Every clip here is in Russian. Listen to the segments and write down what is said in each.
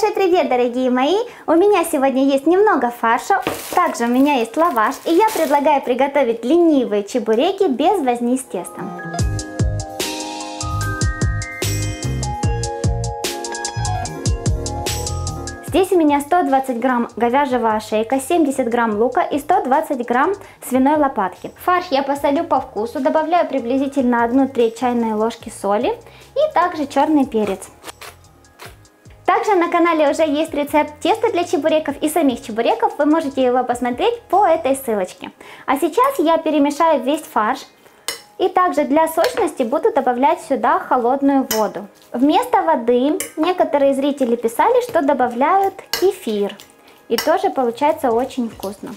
Большой привет, дорогие мои! У меня сегодня есть немного фарша, также у меня есть лаваш, и я предлагаю приготовить ленивые чебуреки без возни с тестом. Здесь у меня 120 грамм говяжьего ошейка, 70 грамм лука и 120 грамм свиной лопатки. Фарш я посолю по вкусу, добавляю приблизительно 1/3 чайной ложки соли и также черный перец. Также на канале уже есть рецепт теста для чебуреков и самих чебуреков, вы можете его посмотреть по этой ссылочке. А сейчас я перемешаю весь фарш и также для сочности буду добавлять сюда холодную воду. Вместо воды некоторые зрители писали, что добавляют кефир, и тоже получается очень вкусно.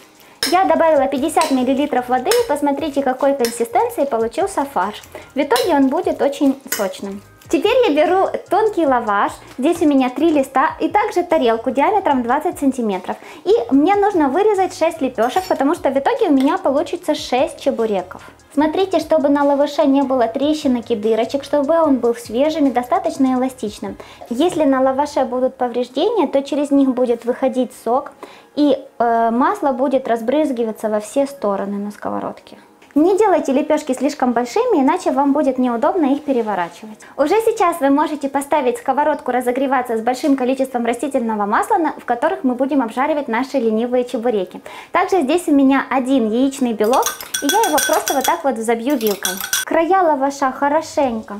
Я добавила 50 мл воды, и посмотрите, какой консистенции получился фарш. В итоге он будет очень сочным. Теперь я беру тонкий лаваш, здесь у меня 3 листа и также тарелку диаметром 20 см. И мне нужно вырезать 6 лепешек, потому что в итоге у меня получится 6 чебуреков. Смотрите, чтобы на лаваше не было трещинок и дырочек, чтобы он был свежим и достаточно эластичным. Если на лаваше будут повреждения, то через них будет выходить сок и масло будет разбрызгиваться во все стороны на сковородке. Не делайте лепешки слишком большими, иначе вам будет неудобно их переворачивать. Уже сейчас вы можете поставить сковородку разогреваться с большим количеством растительного масла, в которых мы будем обжаривать наши ленивые чебуреки. Также здесь у меня 1 яичный белок, и я его просто вот так вот взобью вилкой. Края лаваша хорошенько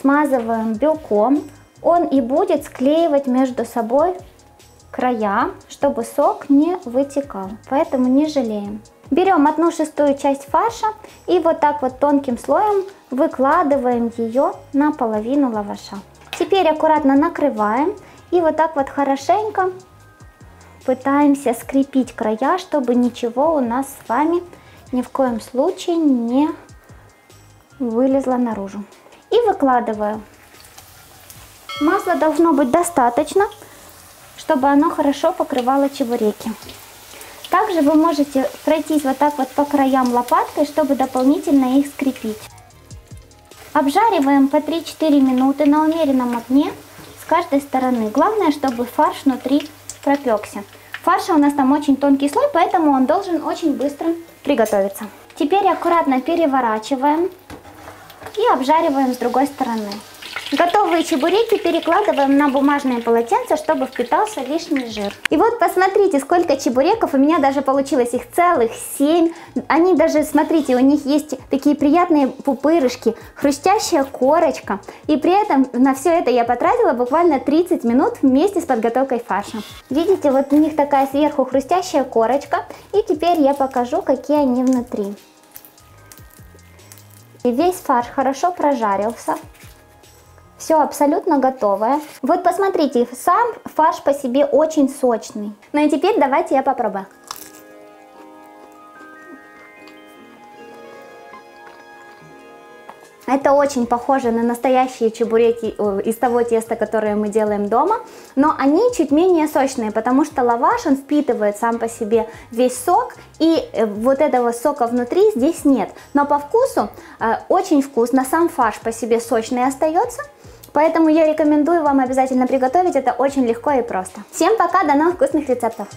смазываем белком, он и будет склеивать между собой края, чтобы сок не вытекал, поэтому не жалеем. Берем 1/6 часть фарша и вот так вот тонким слоем выкладываем ее на половину лаваша. Теперь аккуратно накрываем и вот так вот хорошенько пытаемся скрепить края, чтобы ничего у нас с вами ни в коем случае не вылезло наружу. И выкладываю. Масла должно быть достаточно, чтобы оно хорошо покрывало чебуреки. Также вы можете пройтись вот так вот по краям лопаткой, чтобы дополнительно их скрепить. Обжариваем по 3-4 минуты на умеренном огне с каждой стороны. Главное, чтобы фарш внутри пропекся. Фарша у нас там очень тонкий слой, поэтому он должен очень быстро приготовиться. Теперь аккуратно переворачиваем и обжариваем с другой стороны. Готовые чебуреки перекладываем на бумажные полотенца, чтобы впитался лишний жир. И вот посмотрите, сколько чебуреков, у меня даже получилось их целых 7. Они даже, смотрите, у них есть такие приятные пупырышки, хрустящая корочка. И при этом на все это я потратила буквально 30 минут вместе с подготовкой фарша. Видите, вот у них такая сверху хрустящая корочка. И теперь я покажу, какие они внутри. И весь фарш хорошо прожарился. Все абсолютно готовое. Вот посмотрите, сам фарш по себе очень сочный. Ну и теперь давайте я попробую. Это очень похоже на настоящие чебуреки из того теста, которое мы делаем дома, но они чуть менее сочные, потому что лаваш, он впитывает сам по себе весь сок, и вот этого сока внутри здесь нет. Но по вкусу очень вкусно, сам фарш по себе сочный остается, поэтому я рекомендую вам обязательно приготовить, это очень легко и просто. Всем пока, до новых вкусных рецептов!